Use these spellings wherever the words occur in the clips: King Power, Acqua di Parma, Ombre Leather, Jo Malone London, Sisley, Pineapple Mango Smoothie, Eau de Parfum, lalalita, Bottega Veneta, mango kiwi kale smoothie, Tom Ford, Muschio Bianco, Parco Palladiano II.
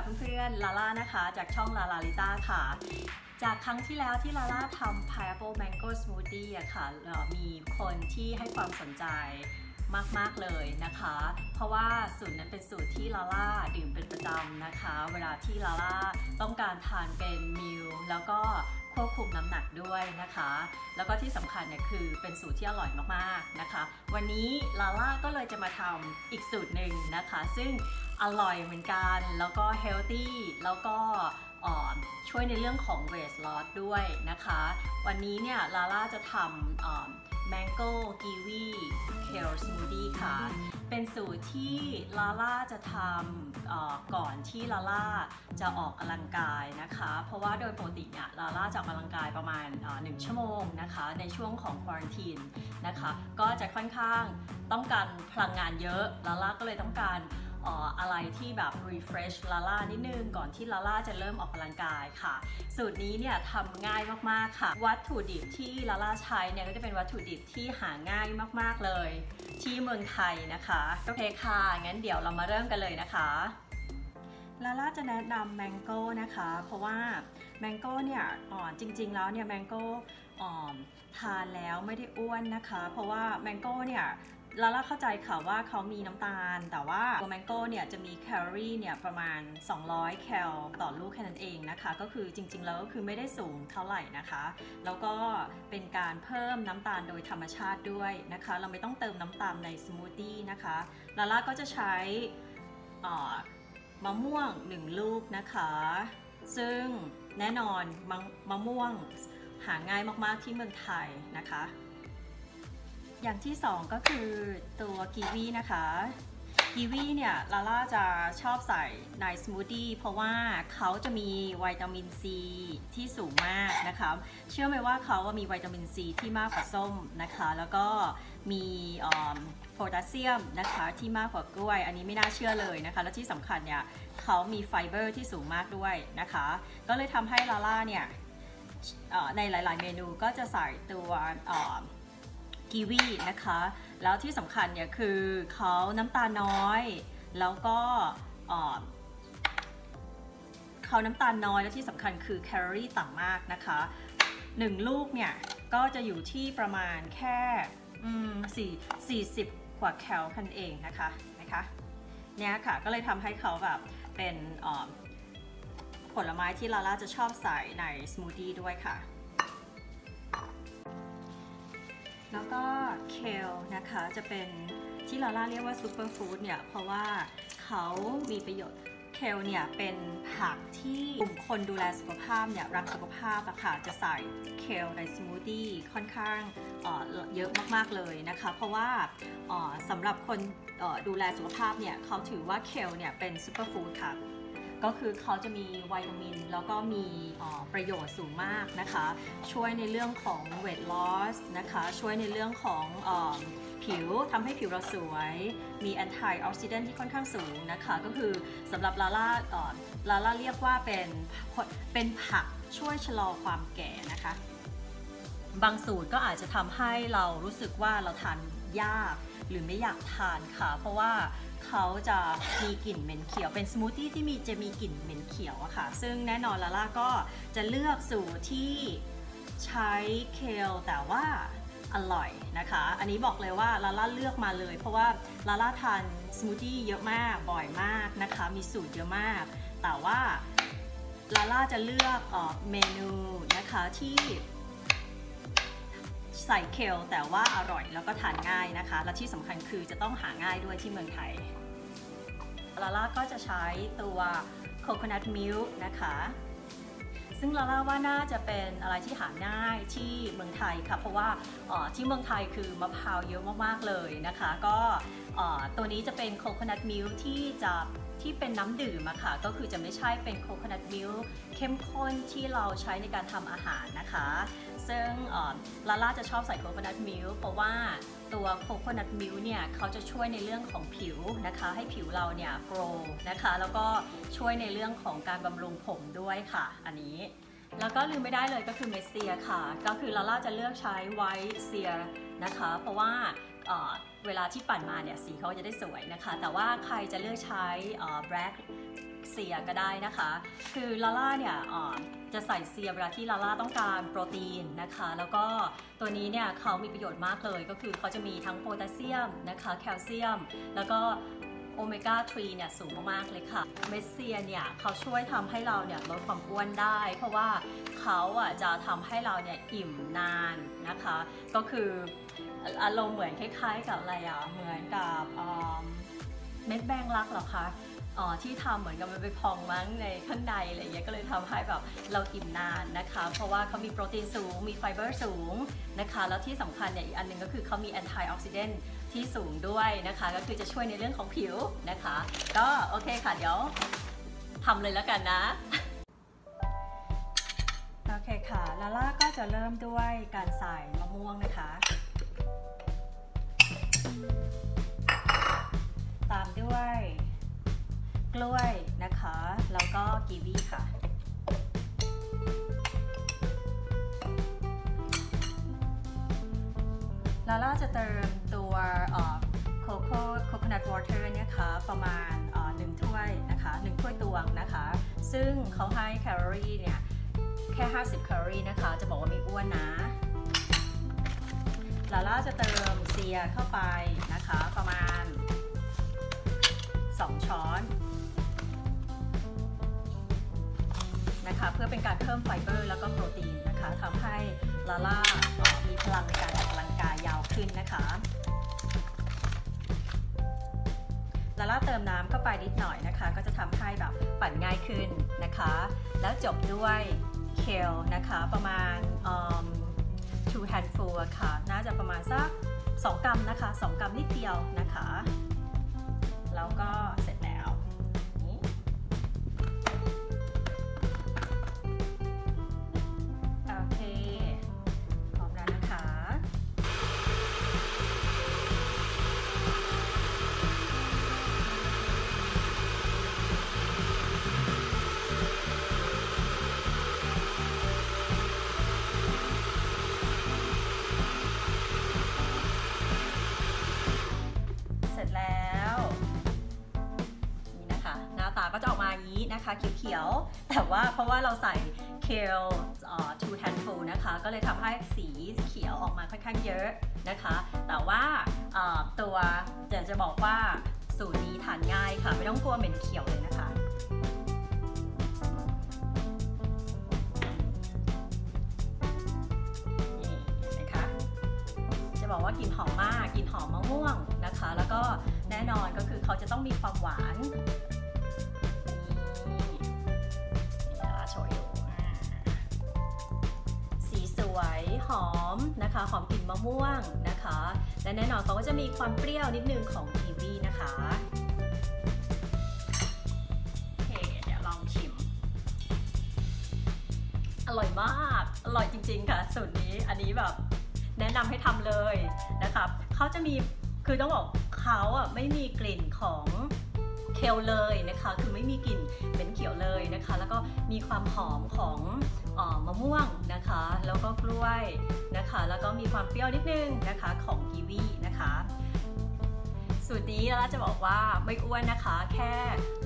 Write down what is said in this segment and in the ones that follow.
ค่ะเพื่อนๆลาล่านะคะจากช่องลาลาลิต้าค่ะจากครั้งที่แล้วที่ลาล่าทำ Pineapple Mango Smoothie อะค่ะมีคนที่ให้ความสนใจมากๆเลยนะคะเพราะว่าสูตรนั้นเป็นสูตรที่ลาล่าดื่มเป็นประจำนะคะเวลาที่ลาล่าต้องการทานเป็นมิลแล้วก็ควบคุมน้ำหนักด้วยนะคะแล้วก็ที่สำคัญเนี่ยคือเป็นสูตรที่อร่อยมากๆนะคะวันนี้ลาล่าก็เลยจะมาทำอีกสูตรหนึ่งนะคะซึ่งอร่อยเหมือนกันแล้วก็เฮลตี้แล้วก็ช่วยในเรื่องของ weight loss ด้วยนะคะวันนี้เนี่ยลาล่าจะทำ mango kiwi kale smoothie ค่ะเป็นสูตรที่ลาล่าจะทำก่อนที่ลาล่าจะออกกำลังกายนะคะเพราะว่าโดยปกติเนี่ยลาล่าจะออกกำลังกายประมาณ1ชั่วโมงนะคะในช่วงของควอนตินนะคะก็จะค่อนข้างต้องการพลังงานเยอะลาล่าก็เลยต้องการอะไรที่แบบ refresh ลาล่านิดนึงก่อนที่ลาล่าจะเริ่มออกกำลังกายค่ะสูตรนี้เนี่ยทำง่ายมากๆค่ะวัตถุดิบที่ลาล่าใช้เนี่ยก็จะเป็นวัตถุดิบที่หาง่ายมากๆเลยที่เมืองไทยนะคะโอเคค่ะงั้นเดี๋ยวเรามาเริ่มกันเลยนะคะลาล่าจะแนะนำแมงโก้นะคะเพราะว่าแมงโก้เนี่ยจริงๆแล้วเนี่ยแมงโก้ทานแล้วไม่ได้อ้วนนะคะเพราะว่าแมงโก้เนี่ยลาล่าเข้าใจค่ะว่าเขามีน้ำตาลแต่ว่าตัวแมงโก้เนี่ยจะมีแคลอรี่เนี่ยประมาณ200แคลต่อลูกแค่นั้นเองนะคะก็คือจริงๆแล้วก็คือไม่ได้สูงเท่าไหร่นะคะแล้วก็เป็นการเพิ่มน้ำตาลโดยธรรมชาติด้วยนะคะเราไม่ต้องเติมน้ำตาลในสมูทตี้นะคะลาล่าก็จะใช้มะม่วง1ลูกนะคะซึ่งแน่นอนมะม่วงหาง่ายมากๆที่เมืองไทยนะคะอย่างที่2ก็คือตัวกีวีนะคะกีวีเนี่ยลาล่าจะชอบใส่ในสมูทตี้เพราะว่าเขาจะมีวิตามินซีที่สูงมากนะคะเชื่อไหมว่าเขามีวิตามินซีที่มากกว่าส้มนะคะแล้วก็มีโพแทสเซียมนะคะที่มากกว่ากล้วยอันนี้ไม่น่าเชื่อเลยนะคะและที่สำคัญเนี่ยเขามีไฟเบอร์ที่สูงมากด้วยนะคะก็เลยทำให้ลาล่าเนี่ยในหลายๆเมนูก็จะใส่ตัวกีวีนะคะแล้วที่สำคัญเนี่ยคือเขาน้ำตาลน้อยแล้วก็เขาน้ำตาลน้อยและที่สำคัญคือแคลอรี่ต่ำมากนะคะ1ลูกเนี่ยก็จะอยู่ที่ประมาณแค่40กว่าแคลคันเองนะคะเนี่ยค่ะก็เลยทำให้เขาแบบเป็นผลไม้ที่ลาล่าจะชอบใส่ในสมูทตี้ด้วยค่ะแล้วก็เคลนะคะจะเป็นที่ลาล่าเรียกว่าซูเปอร์ฟู้ดเนี่ยเพราะว่าเขามีประโยชน์เคลเนี่ยเป็นผักที่กลุ่มคนดูแลสุขภาพเนี่ยรักสุขภาพอะค่ะจะใส่เคลในสมูทตี้ค่อนข้างเยอะมากๆเลยนะคะเพราะว่าสำหรับคนดูแลสุขภาพเนี่ยเขาถือว่าเคลเนี่ยเป็นซูเปอร์ฟู้ดค่ะก็คือเขาจะมีวิตามินแล้วก็มีประโยชน์สูงมากนะคะช่วยในเรื่องของ weight loss นะคะช่วยในเรื่องของผิวทำให้ผิวเราสวยมี antioxidant ที่ค่อนข้างสูงนะคะก็คือสำหรับลาล่าเรียกว่าเป็นผักช่วยชะลอความแก่นะคะบางสูตรก็อาจจะทำให้เรารู้สึกว่าเราทานยากหรือไม่อยากทานค่ะเพราะว่าเขาจะมีกลิ่นเหม็นเขียวเป็นสมูทตี้ที่จะมีกลิ่นเหม็นเขียวอะค่ะซึ่งแน่นอนลาล่าก็จะเลือกสูตรที่ใช้เคลแต่ว่าอร่อยนะคะอันนี้บอกเลยว่าลาล่าเลือกมาเลยเพราะว่าลาล่าทานสมูทตี้เยอะมากบ่อยมากนะคะมีสูตรเยอะมากแต่ว่าลาล่าจะเลือกเมนูนะคะที่ใส่เคลแต่ว่าอร่อยแล้วก็ทานง่ายนะคะและที่สำคัญคือจะต้องหาง่ายด้วยที่เมืองไทยลาล่าก็จะใช้ตัวโคโคนัทมิลค์นะคะซึ่งลาล่าว่าน่าจะเป็นอะไรที่หาง่ายที่เมืองไทยค่ะเพราะว่าที่เมืองไทยคือมะพร้าวเยอะมากๆเลยนะคะก็ตัวนี้จะเป็นโคโคนัทมิลค์ที่เป็นน้ำดื่มอะค่ะก็คือจะไม่ใช่เป็นโคโคนัทมิลค์เข้มข้นที่เราใช้ในการทำอาหารนะคะซึ่งลาล่าจะชอบใส่โคโคนัทมิลค์เพราะว่าตัวโคโคนัทมิลค์เนี่ยเขาจะช่วยในเรื่องของผิวนะคะให้ผิวเราเนี่ยโกลว์นะคะแล้วก็ช่วยในเรื่องของการบำรุงผมด้วยค่ะอันนี้แล้วก็ลืมไม่ได้เลยก็คือเมสเซียค่ะก็คือลาล่าจะเลือกใช้ไวท์เซียนะคะเพราะว่าเวลาที่ปั่นมาเนี่ยสีเขาจะได้สวยนะคะแต่ว่าใครจะเลือกใช้แบล็ก เซียก็ได้นะคะคือลาล่าเนี่ยจะใส่เซียเวลาที่ลาล่าต้องการโปรตีนนะคะแล้วก็ตัวนี้เนี่ยเขามีประโยชน์มากเลยก็คือเขาจะมีทั้งโพแทสเซียมนะคะแคลเซียมแล้วก็โอเมก้า 3 เนี่ยสูงมากๆเลยค่ะเม็ดเซียเนี่ยเขาช่วยทำให้เราเนี่ยลดความอ้วนได้เพราะว่าเขาจะทำให้เราเนี่ยอิ่มนานนะคะก็คืออารมณ์เหมือนคล้ายๆกับอะไรเหมือนกับเม็ดแมงลักเหรอคะที่ทำเหมือนกับมันไปพองมั้งในข้างในอะไรอย่างเงี้ยก็เลยทำให้แบบเราอิ่มนานนะคะเพราะว่าเขามีโปรตีนสูงมีไฟเบอร์สูงนะคะแล้วที่สำคัญเนี่ยอีกอันนึงก็คือเขามีแอนตี้ออกซิเดนท์ที่สูงด้วยนะคะก็คือจะช่วยในเรื่องของผิวนะคะก็โอเคค่ะเดี๋ยวทำเลยแล้วกันนะโอเคค่ะลาล่าก็จะเริ่มด้วยการใส่มะม่วงนะคะตามด้วยกล้วยนะคะแล้วก็กีวีค่ะลาล่าจะเติมตัวโคโค่โคโคนัทวอเตอร์เนี่ยค่ะประมาณ1ถ้วยนะคะ1ถ้วยตวงนะคะซึ่งเขาให้แคลอรี่เนี่ยแค่50แคลอรี่นะคะจะบอกว่าไม่อ้วนนะลาล่าจะเติมเซียเข้าไปนะคะประมาณ2ช้อนนะคะเพื่อเป็นการเพิ่มไฟเบอร์แล้วก็โปรตีนนะคะทำให้ลาล่ามีพลังในการออกกำลังกายยาวขึ้นนะคะลาล่าเติมน้ำเข้าไปนิดหน่อยนะคะก็จะทำให้แบบปั่นง่ายขึ้นนะคะแล้วจบด้วยเคลนะคะประมาณ2 handful ค่ะน่าจะประมาณสัก2กรัมนะคะ2กรัมนิดเดียวนะคะแล้วก็เสร็จแล้วโอเคพร้อมแล้วนะคะเสร็จแล้วก็จะออกมาอย่างนี้นะคะเขียวๆแต่ว่าเพราะว่าเราใส่เคล2 handful นะคะก็เลยทำให้สีเขียวออกมาค่อนข้างเยอะนะคะแต่ว่าตัวเดี๋ยวจะบอกว่าสูตรนี้ทานง่ายค่ะไม่ต้องกลัวเหม็นเขียวเลยนะคะนี่นะคะจะบอกว่ากลิ่นหอมมากกลิ่นหอมมะม่วงนะคะแล้วก็แน่นอนก็คือเขาจะต้องมีความหวานสีสวยหอมนะคะหอมกลิ่นมะม่วงนะคะและแน่นอนเขาก็จะมีความเปรี้ยวนิดนึงของกีวีนะคะโอเคเดี๋ยวลองชิมอร่อยมากอร่อยจริงๆค่ะสูตรนี้อันนี้แบบแนะนำให้ทำเลยนะคะเขาจะมีคือต้องบอกเขาไม่มีกลิ่นของเคลเลยนะคะคือไม่มีกลิ่นเป็นเขียวเลยนะคะแล้วก็มีความหอมของมะม่วงนะคะแล้วก็กล้วยนะคะแล้วก็มีความเปรี้ยวนิดนึงนะคะของกีวีนะคะสูตรนี้เราจะบอกว่าไม่อ้วนนะคะแค่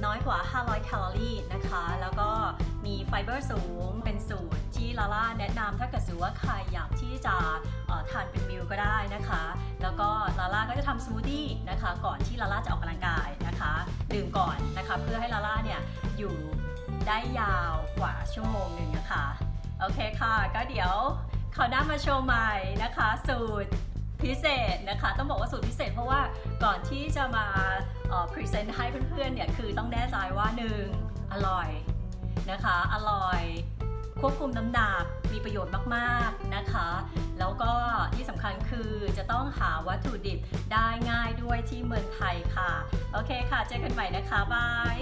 น้อยกว่า500แคลอรี่นะคะแล้วก็มีไฟเบอร์สูงเป็นสูตรที่ลาล่าแนะนำถ้าเกิดสมมุติว่าใครอยากที่จะทานเป็นมิลก็ได้นะคะแล้วก็ลาล่าก็จะทำสมูทตี้นะคะก่อนที่ลาล่าจะออกกำลังกายนะคะดื่มก่อนนะคะเพื่อให้ลาล่าเนี่ยอยู่ได้ยาวกว่าชั่วโมงหนึ่งนะคะโอเคค่ะก็เดี๋ยวคราวหน้ามาโชว์ใหม่นะคะสูตรพิเศษนะคะต้องบอกว่าสูตรพิเศษเพราะว่าก่อนที่จะมาพรีเซนต์ให้เพื่อนๆเนี่ยคือต้องแน่ใจว่า1อร่อยนะคะอร่อยควบคุมน้ำหนักมีประโยชน์มากๆนะคะแล้วก็ที่สำคัญคือจะต้องหาวัตถุดิบได้ง่ายด้วยที่เมืองไทยค่ะโอเคค่ะเจอกันใหม่นะคะบาย